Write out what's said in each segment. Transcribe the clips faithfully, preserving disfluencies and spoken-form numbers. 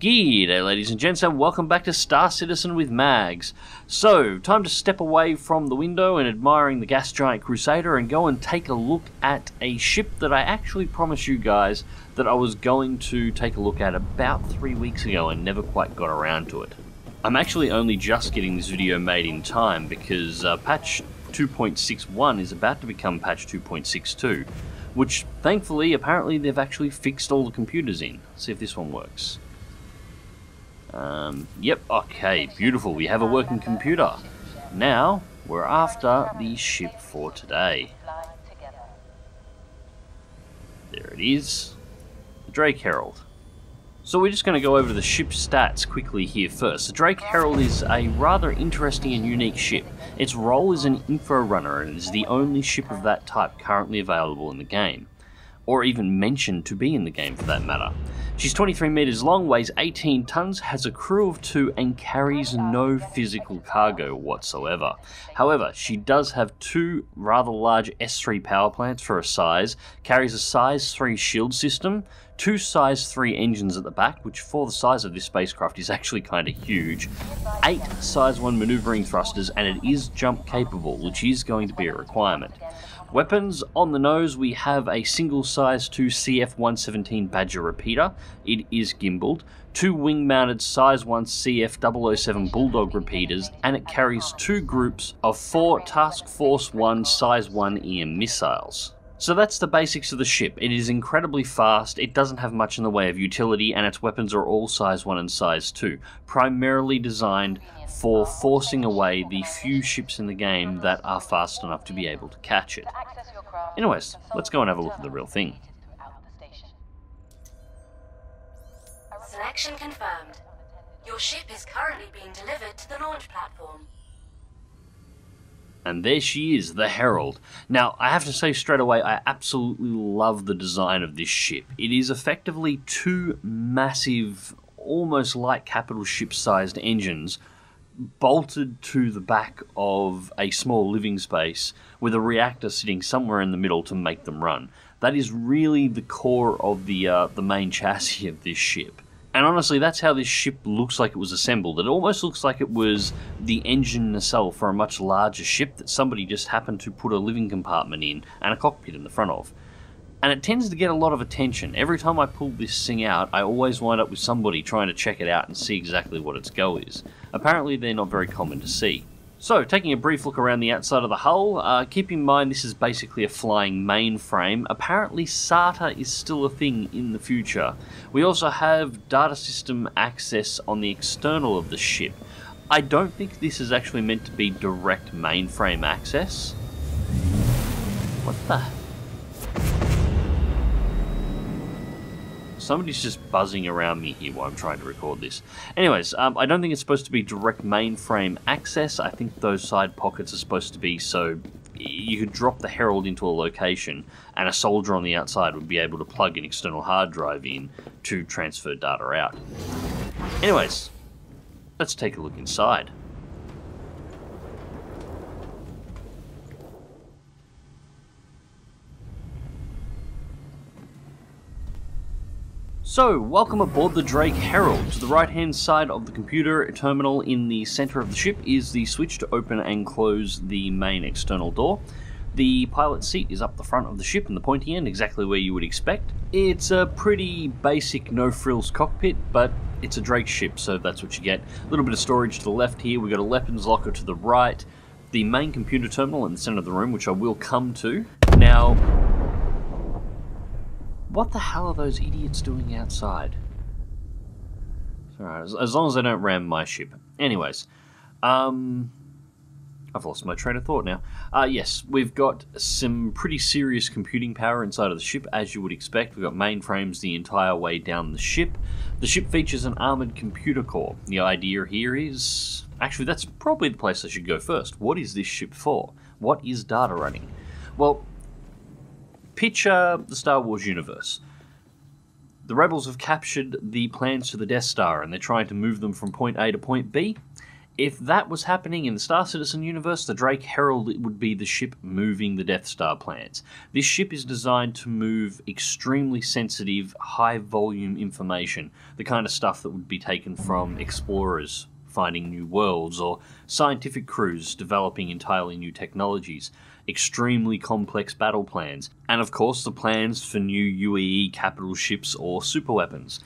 G'day ladies and gents, and welcome back to Star Citizen with Mags. So, time to step away from the window and admiring the gas giant Crusader and go and take a look at a ship that I actually promised you guys that I was going to take a look at about three weeks ago and never quite got around to it. I'm actually only just getting this video made in time because uh, patch two point six one is about to become patch two point six two, which thankfully apparently they've actually fixed all the computers in. Let's see if this one works. Um, yep, okay, beautiful, we have a working computer. Now, we're after the ship for today. There it is, the Drake Herald. So we're just going to go over the ship stats quickly here first. The Drake Herald is a rather interesting and unique ship. Its role is an info runner and is the only ship of that type currently available in the game, or even mentioned to be in the game for that matter. She's twenty-three meters long, weighs eighteen tons, has a crew of two, and carries no physical cargo whatsoever. However, she does have two rather large S three power plants for a size, carries a size three shield system, two size three engines at the back, which for the size of this spacecraft is actually kind of huge, eight size one maneuvering thrusters, and it is jump capable, which is going to be a requirement. Weapons, on the nose we have a single size two C F one seventeen Badger repeater, it is gimbaled, two wing mounted size one C F zero zero seven Bulldog repeaters, and it carries two groups of four Task Force one size one E M missiles. So that's the basics of the ship. It is incredibly fast, it doesn't have much in the way of utility, and its weapons are all size one and size two, primarily designed for forcing away the few ships in the game that are fast enough to be able to catch it. Anyways, let's go and have a look at the real thing. Selection confirmed. Your ship is currently being delivered to the launch platform. And there she is, the Herald. Now, I have to say straight away, I absolutely love the design of this ship. It is effectively two massive, almost like capital ship-sized engines bolted to the back of a small living space with a reactor sitting somewhere in the middle to make them run. That is really the core of the, uh, the main chassis of this ship. And honestly, that's how this ship looks like it was assembled. It almost looks like it was the engine nacelle for a much larger ship that somebody just happened to put a living compartment in and a cockpit in the front of. And it tends to get a lot of attention. Every time I pull this thing out, I always wind up with somebody trying to check it out and see exactly what its go is. Apparently, they're not very common to see. So, taking a brief look around the outside of the hull, uh, keep in mind this is basically a flying mainframe. Apparently SATA is still a thing in the future. We also have data system access on the external of the ship. I don't think this is actually meant to be direct mainframe access. What the? Somebody's just buzzing around me here while I'm trying to record this. Anyways, um, I don't think it's supposed to be direct mainframe access. I think those side pockets are supposed to be so you could drop the Herald into a location and a soldier on the outside would be able to plug an external hard drive in to transfer data out. Anyways, let's take a look inside. So, welcome aboard the Drake Herald. To the right-hand side of the computer terminal in the center of the ship is the switch to open and close the main external door. The pilot seat is up the front of the ship and the pointy end, exactly where you would expect. It's a pretty basic no-frills cockpit, but it's a Drake ship, so that's what you get. A little bit of storage to the left here, we've got a weapons locker to the right, the main computer terminal in the center of the room, which I will come to. Now, what the hell are those idiots doing outside? Alright, as, as long as they don't ram my ship. Anyways, um, I've lost my train of thought now. Uh, yes, we've got some pretty serious computing power inside of the ship, as you would expect. We've got mainframes the entire way down the ship. The ship features an armoured computer core. The idea here is... Actually, that's probably the place I should go first. What is this ship for? What is data running? Well, picture the Star Wars universe. The rebels have captured the plans to the Death Star and they're trying to move them from point A to point B. If that was happening in the Star Citizen universe, the Drake Herald would be the ship moving the Death Star plans. This ship is designed to move extremely sensitive, high-volume information, the kind of stuff that would be taken from explorers finding new worlds or scientific crews developing entirely new technologies, extremely complex battle plans, and of course the plans for new U E E capital ships or superweapons.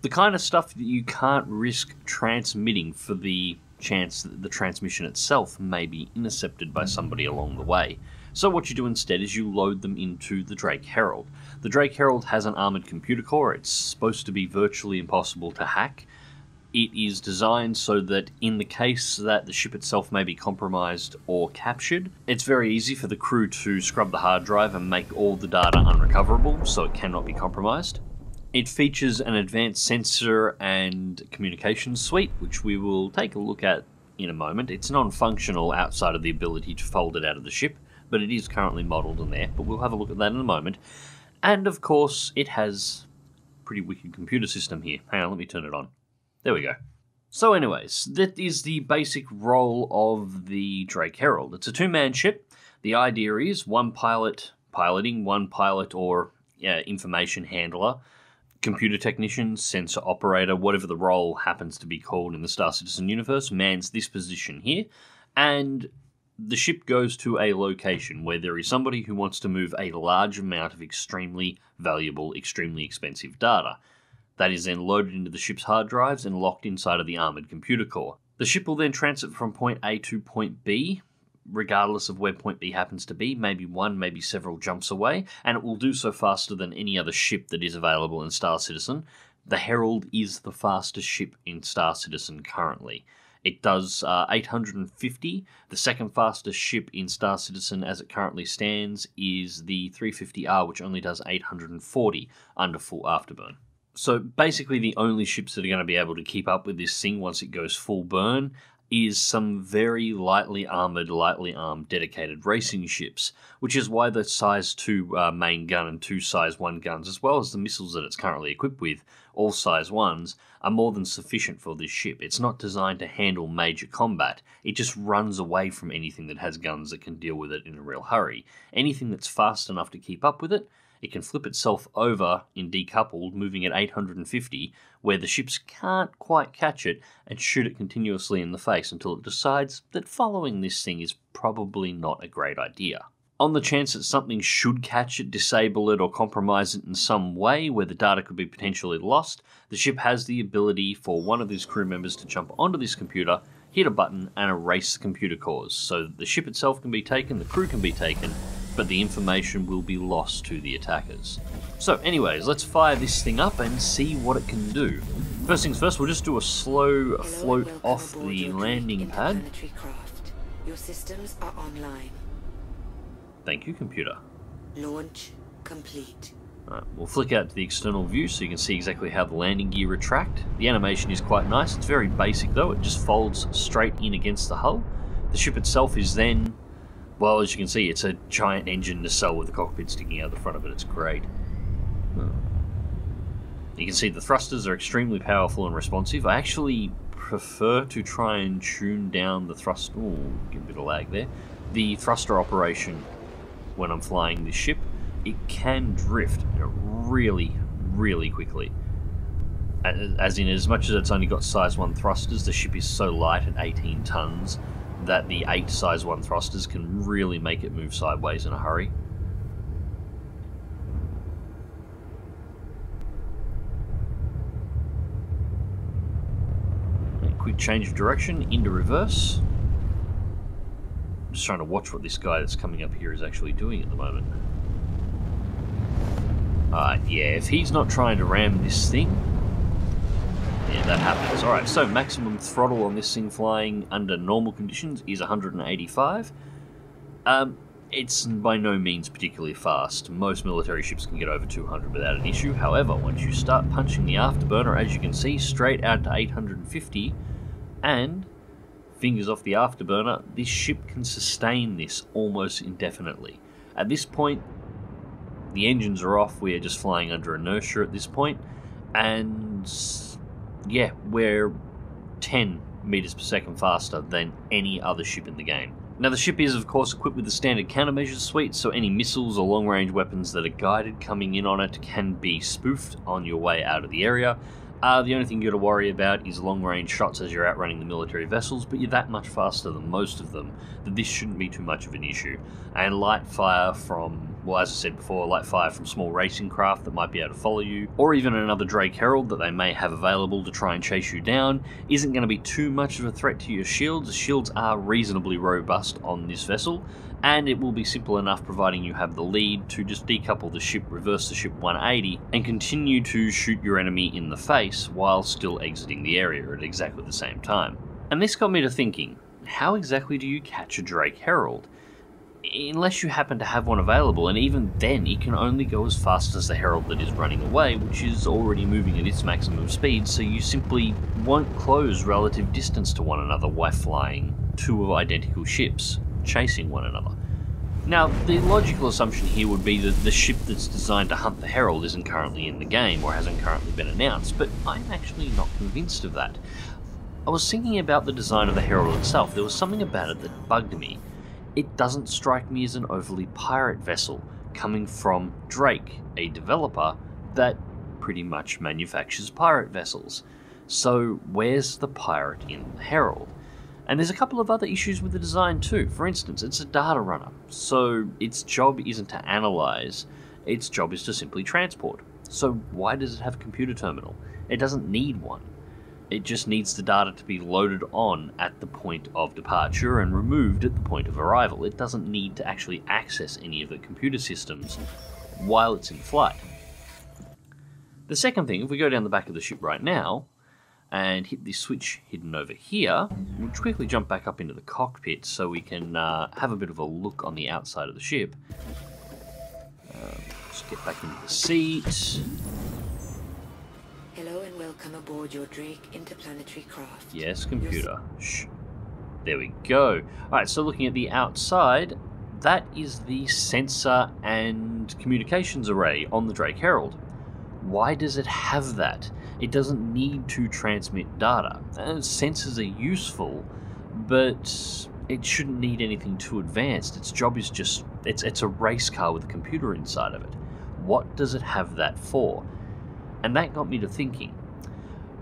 The kind of stuff that you can't risk transmitting for the chance that the transmission itself may be intercepted by somebody along the way. So what you do instead is you load them into the Drake Herald. The Drake Herald has an armoured computer core. It's supposed to be virtually impossible to hack. It is designed so that in the case that the ship itself may be compromised or captured, it's very easy for the crew to scrub the hard drive and make all the data unrecoverable so it cannot be compromised. It features an advanced sensor and communications suite, which we will take a look at in a moment. It's non-functional outside of the ability to fold it out of the ship, but it is currently modelled in there, but we'll have a look at that in a moment. And of course, it has a pretty wicked computer system here. Hang on, let me turn it on. There we go. So anyways, that is the basic role of the Drake Herald. It's a two-man ship. The idea is one pilot piloting, one pilot or yeah, information handler, computer technician, sensor operator, whatever the role happens to be called in the Star Citizen universe, mans this position here. And the ship goes to a location where there is somebody who wants to move a large amount of extremely valuable, extremely expensive data. That is then loaded into the ship's hard drives and locked inside of the armoured computer core. The ship will then transit from point A to point B, regardless of where point B happens to be, maybe one, maybe several jumps away, and it will do so faster than any other ship that is available in Star Citizen. The Herald is the fastest ship in Star Citizen currently. It does uh, eight hundred fifty. The second fastest ship in Star Citizen as it currently stands is the three fifty R, which only does eight hundred forty under full afterburn. So basically the only ships that are going to be able to keep up with this thing once it goes full burn is some very lightly armoured, lightly armed dedicated racing ships, which is why the size two uh, main gun and two size one guns, as well as the missiles that it's currently equipped with, all size ones, are more than sufficient for this ship. It's not designed to handle major combat. It just runs away from anything that has guns that can deal with it in a real hurry. Anything that's fast enough to keep up with it, it can flip itself over in decoupled, moving at eight hundred fifty, where the ships can't quite catch it, and shoot it continuously in the face until it decides that following this thing is probably not a great idea. On the chance that something should catch it, disable it, or compromise it in some way where the data could be potentially lost, the ship has the ability for one of these crew members to jump onto this computer, hit a button, and erase the computer cores, so that the ship itself can be taken, the crew can be taken, but the information will be lost to the attackers. So anyways, let's fire this thing up and see what it can do. First things first, we'll just do a slow float off the landing pad. Your systems are online. Thank you, computer. Launch complete. Alright, we'll flick out to the external view so you can see exactly how the landing gear retract. The animation is quite nice. It's very basic though. It just folds straight in against the hull. The ship itself is then, well, as you can see, it's a giant engine nacelle with the cockpit sticking out the front of it. It's great. Oh. You can see the thrusters are extremely powerful and responsive. I actually prefer to try and tune down the thrust. Ooh, get a bit of lag there. The thruster operation when I'm flying this ship. It can drift really, really quickly. As in, as much as it's only got size one thrusters, the ship is so light at eighteen tons. That the eight size one thrusters can really make it move sideways in a hurry. And quick change of direction into reverse. I'm just trying to watch what this guy that's coming up here is actually doing at the moment. Uh, yeah, if he's not trying to ram this thing, yeah, that happens. Alright, so maximum throttle on this thing flying under normal conditions is one hundred eighty-five. Um, it's by no means particularly fast. Most military ships can get over two hundred without an issue. However, once you start punching the afterburner, as you can see, straight out to eight hundred fifty, and fingers off the afterburner, this ship can sustain this almost indefinitely. At this point, the engines are off. We are just flying under inertia at this point, and yeah, we're ten meters per second faster than any other ship in the game. Now the ship is of course equipped with the standard countermeasures suite, so any missiles or long range weapons that are guided coming in on it can be spoofed on your way out of the area. Uh, the only thing you got to worry about is long range shots as you're outrunning the military vessels, but you're that much faster than most of them that this shouldn't be too much of an issue. And light fire from, well as I said before, light fire from small racing craft that might be able to follow you, or even another Drake Herald that they may have available to try and chase you down, isn't going to be too much of a threat to your shields. The shields are reasonably robust on this vessel, and it will be simple enough providing you have the lead to just decouple the ship, reverse the ship one eighty, and continue to shoot your enemy in the face while still exiting the area at exactly the same time. And this got me to thinking, how exactly do you catch a Drake Herald? Unless you happen to have one available, and even then it can only go as fast as the Herald that is running away, which is already moving at its maximum speed, so you simply won't close relative distance to one another while flying two identical ships, chasing one another. Now, the logical assumption here would be that the ship that's designed to hunt the Herald isn't currently in the game or hasn't currently been announced, but I'm actually not convinced of that. I was thinking about the design of the Herald itself. There was something about it that bugged me. It doesn't strike me as an overly pirate vessel, coming from Drake, a developer that pretty much manufactures pirate vessels. So where's the pirate in the Herald? And there's a couple of other issues with the design too. For instance, it's a data runner, so its job isn't to analyze, its job is to simply transport. So why does it have a computer terminal? It doesn't need one. It just needs the data to be loaded on at the point of departure and removed at the point of arrival. It doesn't need to actually access any of the computer systems while it's in flight. The second thing, if we go down the back of the ship right now, and hit the switch hidden over here, we'll quickly jump back up into the cockpit so we can uh, have a bit of a look on the outside of the ship. Um, just get back into the seat. Hello and welcome aboard your Drake interplanetary craft. Yes, computer. Shh. There we go. Alright, so looking at the outside, that is the sensor and communications array on the Drake Herald. Why does it have that? It doesn't need to transmit data. Uh, sensors are useful, but it shouldn't need anything too advanced. Its job is just, it's, it's a race car with a computer inside of it. What does it have that for? And that got me to thinking.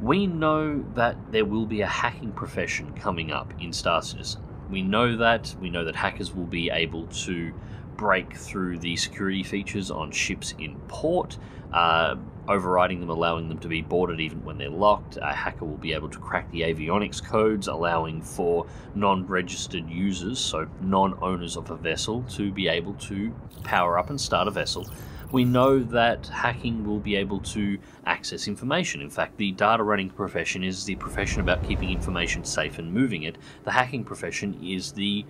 We know that there will be a hacking profession coming up in Star Citizen. We know that. We know that hackers will be able to break through the security features on ships in port, uh, overriding them, allowing them to be boarded even when they're locked. A hacker will be able to crack the avionics codes, allowing for non-registered users, so non-owners of a vessel, to be able to power up and start a vessel. We know that hacking will be able to access information. In fact, the data running profession is the profession about keeping information safe and moving it. The hacking profession is the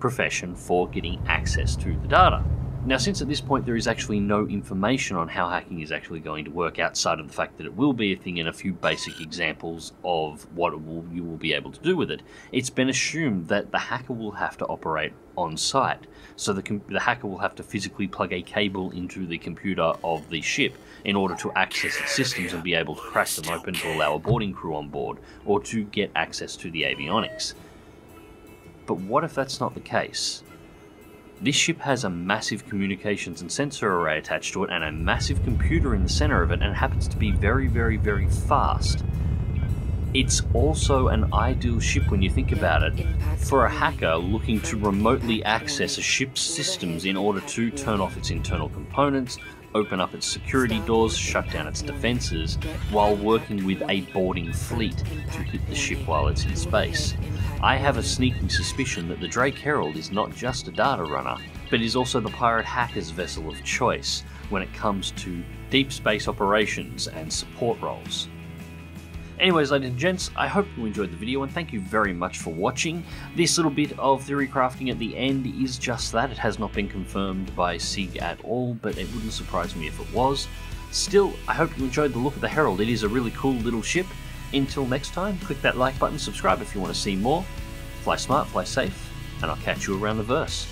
profession for getting access to the data. Now, since at this point there is actually no information on how hacking is actually going to work outside of the fact that it will be a thing and a few basic examples of what it will, you will be able to do with it, it's been assumed that the hacker will have to operate on site. So the, the hacker will have to physically plug a cable into the computer of the ship in order to access its systems and be able to crack them open to allow a boarding crew on board or to get access to the avionics. But what if that's not the case? This ship has a massive communications and sensor array attached to it and a massive computer in the center of it, and it happens to be very, very, very fast. It's also an ideal ship, when you think about it, for a hacker looking to remotely access a ship's systems in order to turn off its internal components, open up its security doors, shut down its defenses, while working with a boarding fleet to hit the ship while it's in space. I have a sneaking suspicion that the Drake Herald is not just a data runner, but is also the pirate hacker's vessel of choice when it comes to deep space operations and support roles. Anyways, ladies and gents, I hope you enjoyed the video and thank you very much for watching. This little bit of theory crafting at the end is just that. It has not been confirmed by Sig at all, but it wouldn't surprise me if it was. Still, I hope you enjoyed the look of the Herald. It is a really cool little ship. Until next time, click that like button, subscribe if you want to see more. Fly smart, fly safe, and I'll catch you around the verse.